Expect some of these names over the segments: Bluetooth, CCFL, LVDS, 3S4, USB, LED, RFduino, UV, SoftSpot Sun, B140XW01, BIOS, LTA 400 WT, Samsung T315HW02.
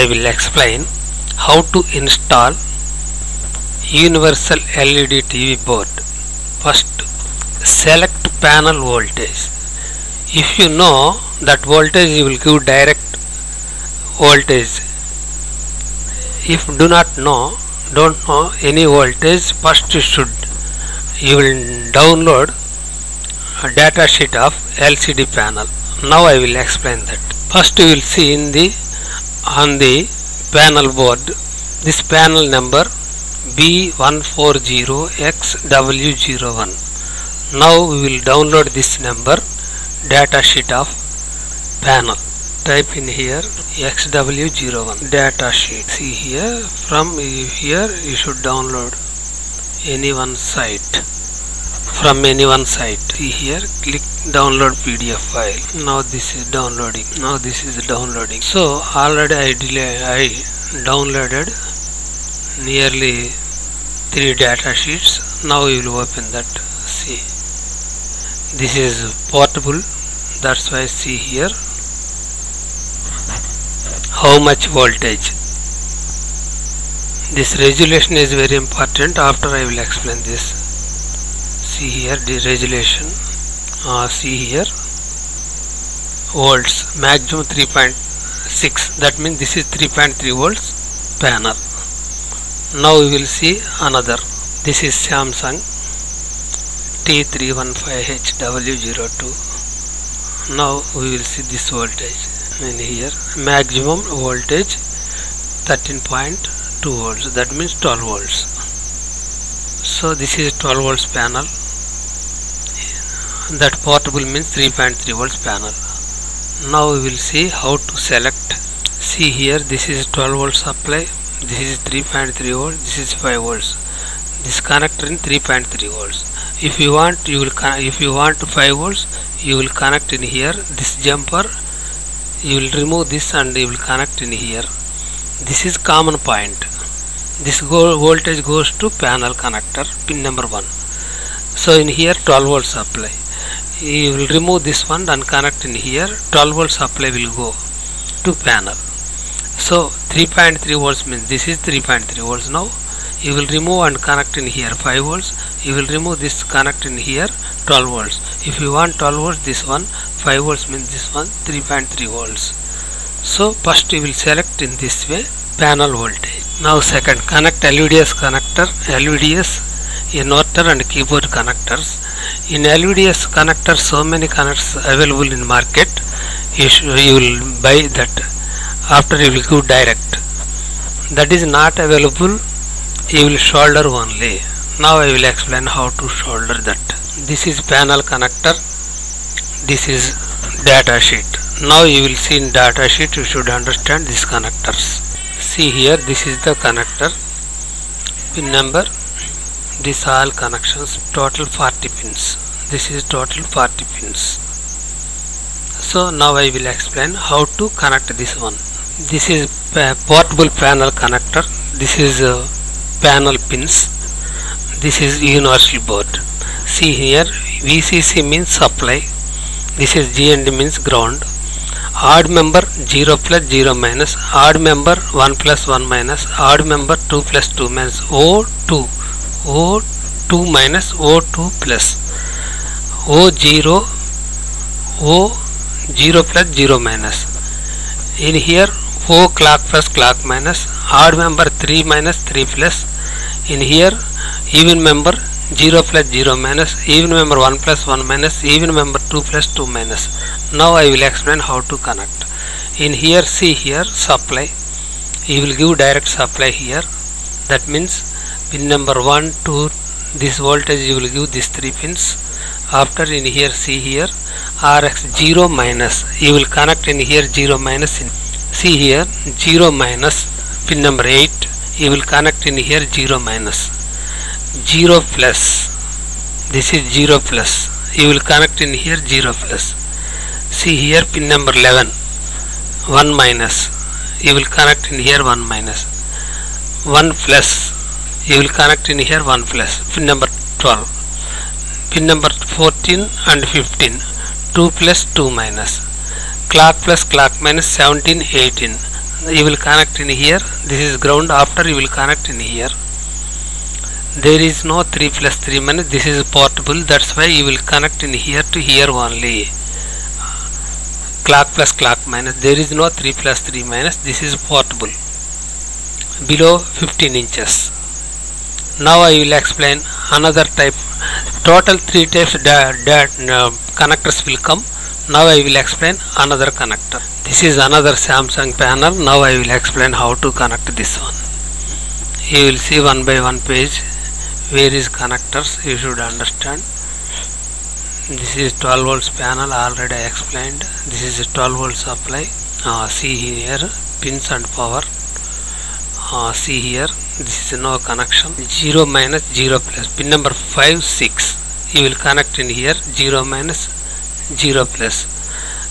I will explain how to install universal LED TV board. First, select panel voltage. If you know that voltage, you will give direct voltage. If do not know, don't know any voltage, first you will download a data sheet of LCD panel. Now I will explain that. First you will see on the panel board this panel number B140XW01. Now we will download this number data sheet of panel. Type in here XW01 data sheet. See here, from here you should download any one site. From any one site, see here, click download PDF file. Now this is downloading. Now this is downloading. So already I downloaded nearly 3 data sheets. Now you will open that. See, this is portable, that's why see here how much voltage. This resolution is very important. After I will explain this. See here the resolution. See here volts, maximum 3.6, that means this is 3.3 volts panel. Now we will see another. This is Samsung T315HW02. Now we will see this voltage in here, maximum voltage 13.2 volts, that means 12 volts. So this is 12 volts panel. That portable means 3.3 volts panel. Now we will see how to select. See here, this is 12 volt supply, this is 3.3 volts, this is 5 volts. This connector in 3.3 volts. If you want 5 volts, you will connect in here. This jumper, you will remove this and you will connect in here. This is common point. This voltage goes to panel connector pin number 1. So in here 12 volt supply, you will remove this one and connect in here. 12 volt supply will go to panel. So 3.3 volts means this is 3.3 volts. Now you will remove and connect in here 5 volts. You will remove this, connect in here 12 volts. If you want 12 volts, this one 5 volts means this one 3.3 volts. So first you will select in this way panel voltage. Now second, connect LVDS connector, LVDS inverter and keyboard connectors. In LVDS connector, so many connectors available in market. You will buy that. After you will go direct. That is not available, you will solder only. Now I will explain how to solder that. This is panel connector. This is data sheet. Now you will see in data sheet, you should understand these connectors. See here, this is the connector pin number. This all connections, total 40 pins. This is total 40 pins. So now I will explain how to connect this one. This is portable panel connector. This is panel pins. This is universal board. See here, VCC means supply. This is GND means ground. Odd member 0 plus 0 minus, odd member 1 plus 1 minus, odd member 2 plus 2 minus, O2, O2 minus, O2 plus, O0, O0 plus 0 minus. In here O clock plus clock minus, odd member 3 minus 3 plus. In here even member 0 plus 0 minus, even member 1 plus 1 minus, even member 2 plus 2 minus. Now I will explain how to connect. In here, see here supply, you will give direct supply here. That means pin number 1, 2, this voltage you will give this 3 pins. After in here, see here RX 0 minus, you will connect in here 0 minus in. See here 0 minus pin number 8, you will connect in here 0 minus. 0 plus, this is 0 plus, you will connect in here 0 plus. See here pin number 11, 1 minus, you will connect in here 1 minus. 1 plus, you will connect in here 1 plus, pin number 12. Pin number 14 and 15, 2 plus 2 minus. Clock plus clock minus, 17, 18. you will connect in here. This is ground. After you will connect in here. There is no 3 plus 3 minus. This is portable, that's why you will connect in here to here only. Clock plus clock minus. There is no 3 plus 3 minus. This is portable below 15 inches. Now I will explain another type. Total 3 types connectors will come. Now I will explain another connector. This is another Samsung panel. Now I will explain how to connect this one. You will see one by one page where is connectors. You should understand. This is 12 volts panel, already I explained. This is a 12 volt supply. See here, pins and power. See here, this is no connection. 0 minus 0 plus, pin number 5 6, you will connect in here. 0 minus 0 plus,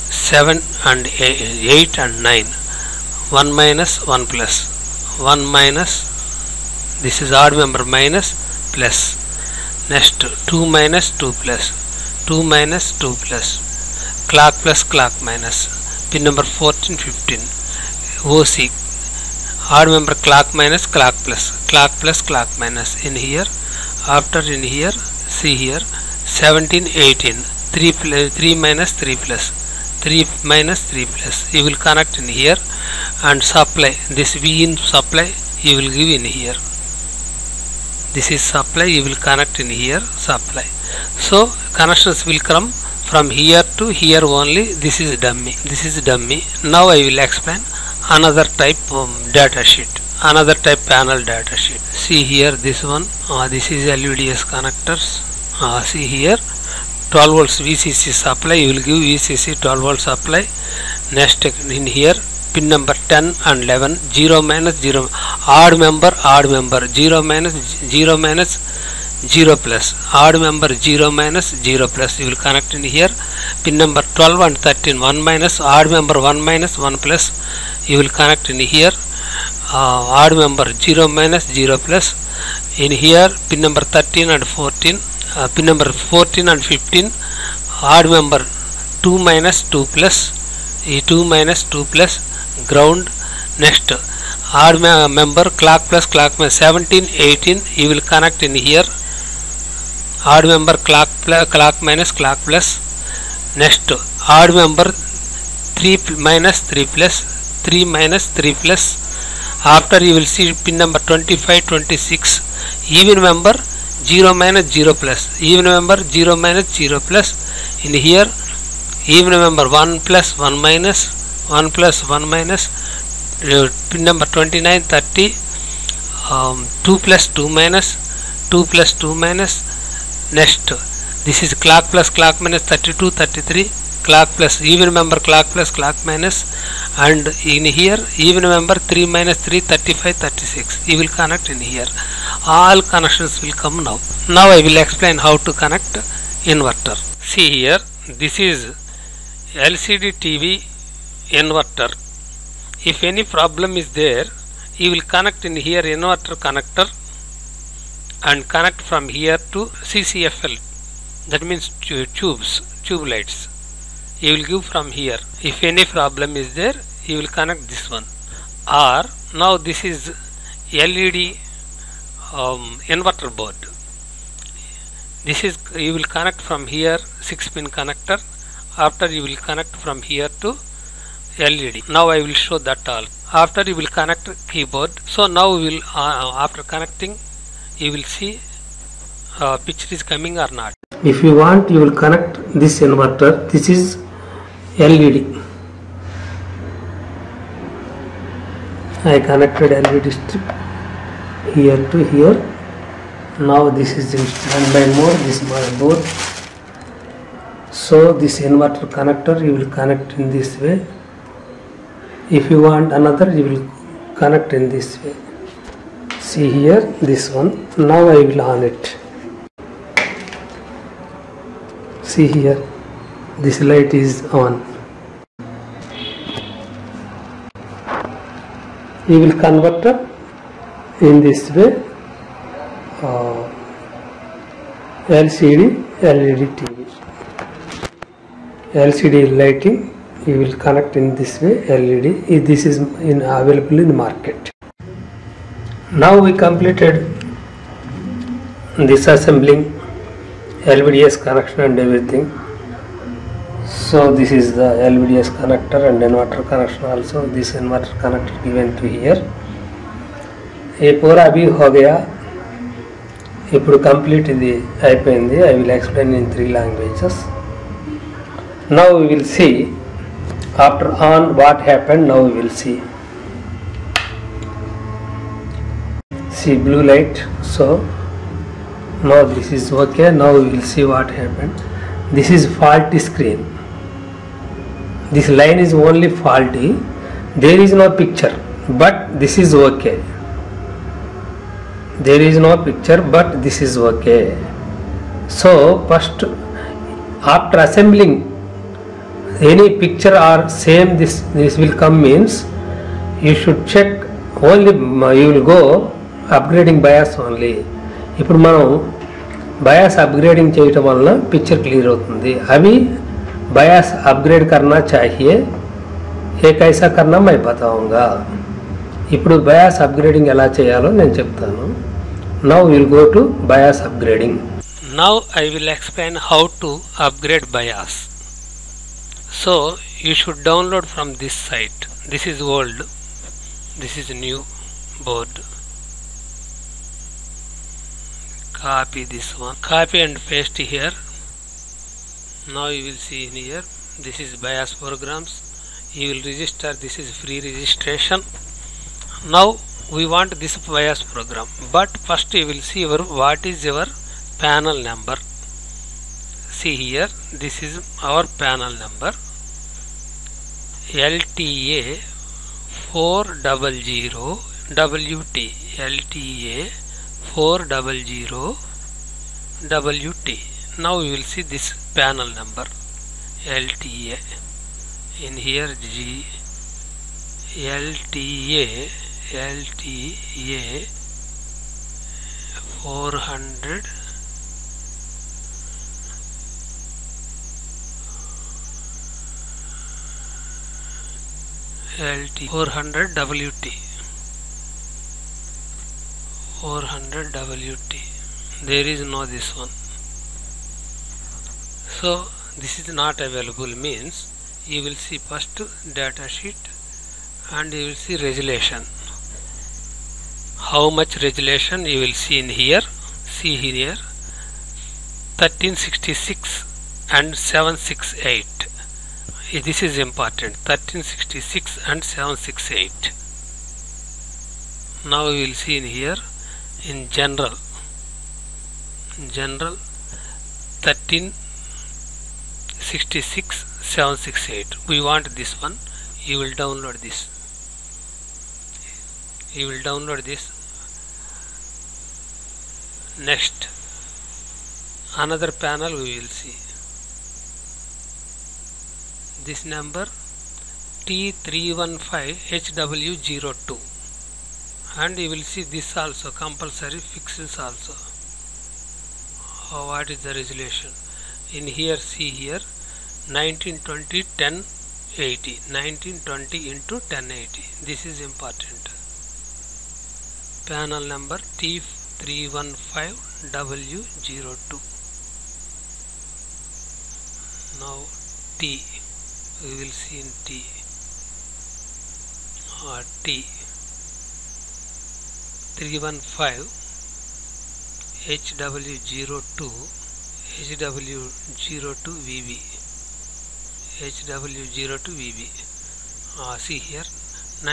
7 and 8 and 9, 1 minus 1 plus, 1 minus, this is odd member, minus plus. Next 2 minus 2 plus, 2 minus 2 plus, clock plus clock minus, pin number 14 15. OC odd member, clock minus, clock plus, clock plus clock minus in here. After in here, see here, 17 18, 3 minus 3 plus, 3 minus 3 plus, you will connect in here. And supply, this Vin supply you will give in here. This is supply, you will connect in here, supply. So connections will come from here to here only. This is dummy, this is dummy. Now I will explain another type data sheet, another type panel data sheet. See here, this one, this is LVDS connectors. See here, 12 volts VCC supply, you will give VCC 12 volt supply. Next in here, pin number 10 and 11, 0 minus 0, odd member, 0 minus 0 minus 0 plus, odd member 0 minus 0 plus, you will connect in here. Pin number 12 and 13, 1 minus, odd member 1 minus 1 plus, you will connect in here. Odd member 0 minus 0 plus in here. Pin number 13 and 14, pin number 14 and 15, odd member 2 minus 2 plus, 2 minus 2 plus, ground. Next odd member, clock plus clock minus, 17 18, you will connect in here. Odd member, clock plus clock minus, clock plus. Next odd member 3 minus 3 plus, 3 minus 3 plus. After you will see pin number 25 26, even member 0 minus 0 plus, even member 0 minus 0 plus in here. Even member 1 plus 1 minus 1 plus 1 minus, pin number 29 30, 2 plus 2 minus 2 plus 2 minus. Next this is clock plus clock minus, 32 33, clock plus, even member clock plus clock minus. And in here, even member 3 minus 3, 35 36, you will connect in here. All connections will come now. Now I will explain how to connect inverter. See here, this is LCD TV inverter. If any problem is there, you will connect in here inverter connector and connect from here to CCFL, that means tubes, tube lights. You will give from here. If any problem is there, you will connect this one. Or now this is LED inverter board. This is, you will connect from here 6-pin connector. After you will connect from here to LED. Now I will show that all. After you will connect keyboard. So now we will after connecting, you will see picture is coming or not. If you want, you will connect this inverter. This is LED. I connected LED strip here to here. Now this is in standby mode, this my board. So this inverter connector you will connect in this way. If you want another, you will connect in this way. See here, this one. Now I will on it. See here, this light is on. You will convert in this way. LCD LED TV, LCD lighting you will connect in this way LED. This is available in the market. Now we completed disassembling LVDS connection and everything. So this is the LVDS connector and inverter connection also. This inverter connector given to here. ये पूरा अभी हो गया. ये पूरा complete इधे आईपैन they. I will explain in 3 languages. Now we will see after on what happened. Now we will see. See blue light. So now this is okay. Now we will see what happened. This is faulty screen. This line is only faulty. There is no picture, but this is okay. There is no picture, but this is okay. So first, after assembling any picture or same, this will come means you should check only. You will go upgrading BIOS only. If you know, BIOS upgrading చేయటం వల్ల picture clear అవుతుంది. अभी BIOS upgrade करना चाहिए. ये कैसा करना मैं बताऊंगा. ఇప్పుడు BIOS అప్గ్రేడింగ్ ఎలా చేయాలో నేను చెప్తాను. Now we will go to BIOS upgrading. Now I will explain how to upgrade BIOS. So you should download from this site. This is old. This is new board. Copy this one, copy and paste here. Now you will see in here, this is BIOS programs. You will register. This is free registration. Now we want this BIOS program, but first you will see what is your panel number. See here, this is our panel number LTA 400 WT. LTA 400 WT. Now you will see this panel number LTA. In here G LTA 400 LTA 400 WT. 400 WT. There is no this one. So this is not available means you will see first data sheet and you will see resolution. How much resolution you will see in here. See here 1366 and 768. This is important. 1366 and 768. Now you will see in here in general, 1366 768. We want this one. You will download this. You will download this. Next another panel we will see. This number T315HW02, and you will see this also compulsory fixes also. Oh, what is the resolution in here? See here 1920 1080. 1920 into 1080. This is important. Panel number T315W02. Now T we will see in T or T 315 HW02 VB. HW02 VB. See here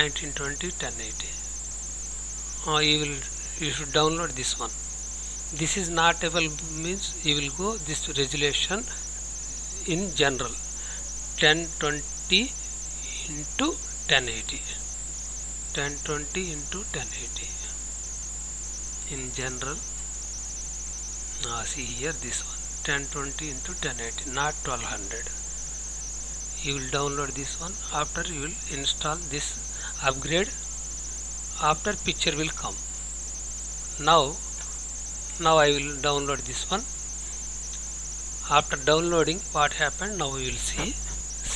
1920 1080. You should download this one. This is not available means you will go this resolution in general 1020 into 1080. 1020 into 1080. In general, see here this one 1020 into 1080, not 1200. You will download this one. After you will install this upgrade. After picture will come. Now I will download this one. After downloading what happened now we will see.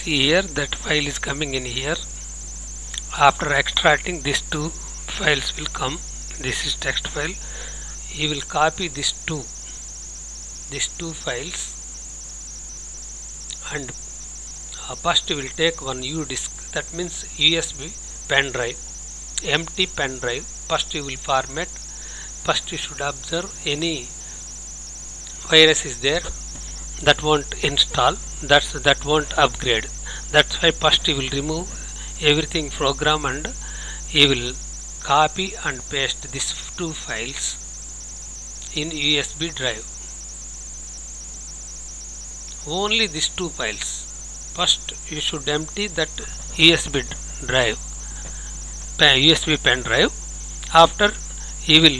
see here, that file is coming in here. After extracting, these two files will come. This is text file. You will copy these two files, and first you will take one U disk, that means USB pen drive, empty pen drive. First you will format. First you should observe any virus is there that won't install, that won't upgrade. That's why first you will remove everything program, and you will copy and paste these two files in USB drive. Only these two files. First you should empty that USB drive, USB pen drive. After you will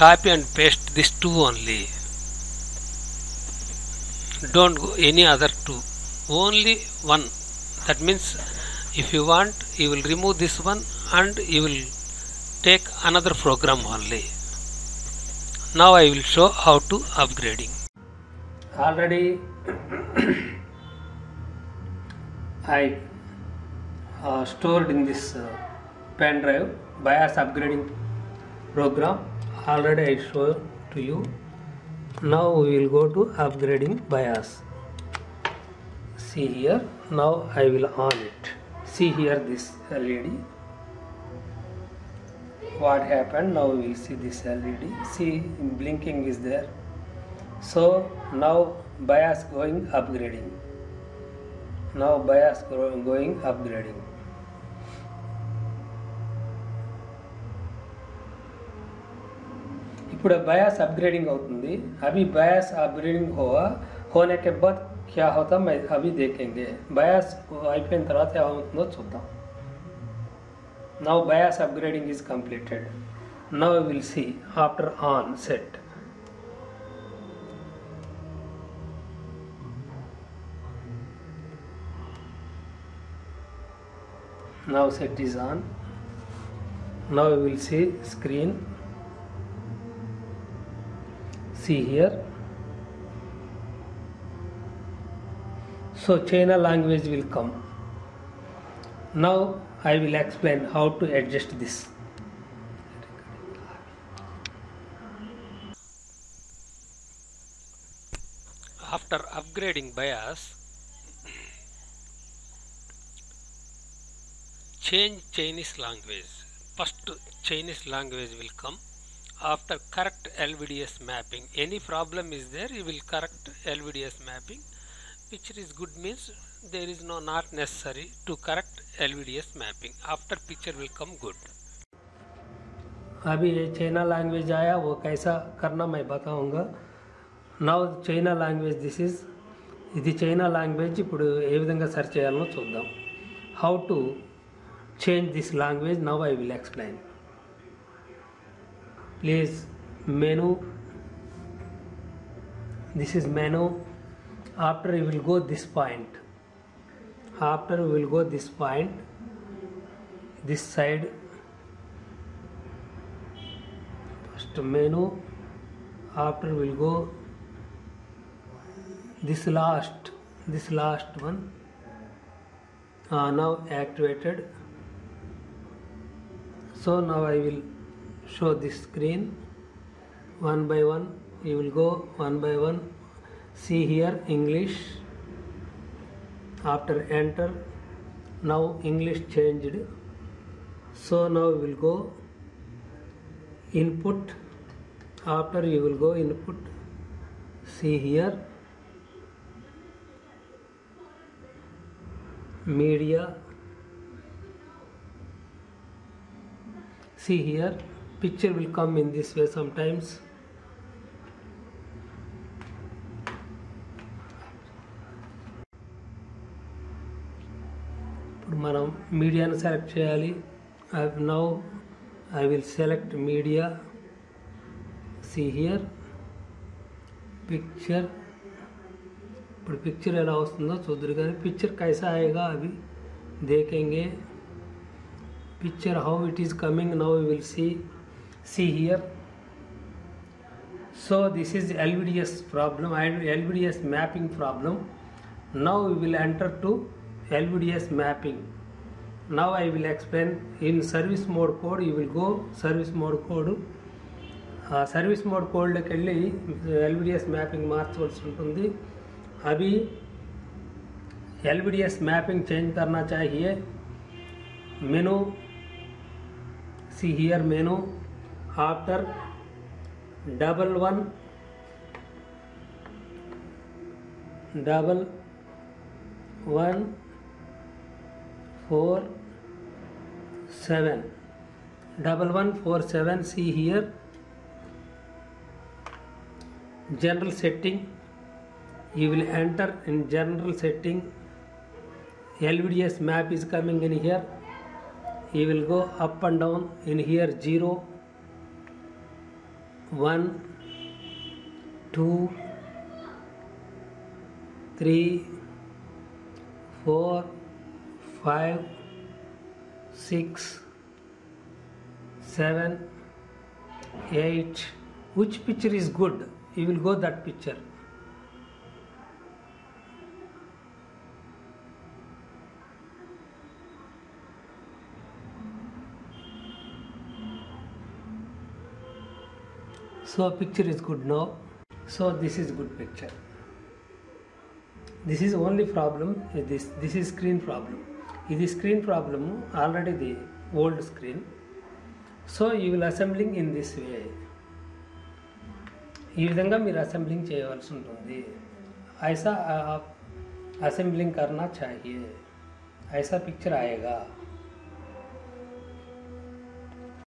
copy and paste these two only. Don't go any other two, only one. That means if you want, you will remove this one and you will take another program only. Now I will show how to upgrading. Already I stored in this pen drive BIOS upgrading program. Already I show to you. Now we will go to upgrading BIOS. See here. Now I will on it. See here this LED. What happened? Now we will see this LED. See, blinking is there. So now BIOS going upgrading. Now BIOS going upgrading. पूरा बायस upgrading होती है. अभी बायस upgrading हुआ होने के बाद क्या होता मैं अभी देखेंगे. बायस आईपीएन तरह से हम उतना सोता. Now bias upgrading is completed. Now we will see after on set. Now set is on. Now we will see screen. See here. So China language will come. Now I will explain how to adjust this. After upgrading BIOS, change Chinese language. First Chinese language will come. After correct LVDS mapping, any problem is there, you will correct LVDS mapping, which is good means there is no not necessary to correct LVDS mapping. After picture will come good. अभी ये China language आया, वो कैसा करना मैं बताऊँगा. Now China language, this is इधर China language इपुड़ ये विधंगा सर्च यारनो चोदा. How to change this language? Now I will explain. Please, menu. This is menu. After we will go this point. After we will go this point, this side. First menu. After we will go this last one. Now activated. So now I will show this screen one by one. You will go one by one. See here English. After enter, now English changed. So now we will go input. After you will go input. See here media. See here picture will come in this way sometimes. Manam media nu select cheyali. Now I will select media. See here picture. But picture ela ostundo chuddru gaani picture kaisa aayega abhi dekhenge. Picture how it is coming. Now we will see. See here. So this is LVDS problem and LVDS mapping problem. Now we will enter to LVDS mapping. Now I will explain. In service mode code, you will go service mode code. Service mode code LVDS mapping march अभी LVDS mapping change करना चाहिए. Menu see here menu after 11 11 4 7 11 4 7 see here general setting. You will enter in general setting. LVDS map is coming in here. You will go up and down in here 0 1 2 3 4 5 6 7 8. Which picture is good? You will go that picture. So picture is good now. So this is good picture. This is only problem. This is screen problem. It is screen problem already, the old screen. So you will assembling in this way. ఈ విధంగా మీరు assembling చేయవలసి ఉంటుంది. ऐसा आप assembling करना चाहिए. ऐसा पिक्चर आएगा.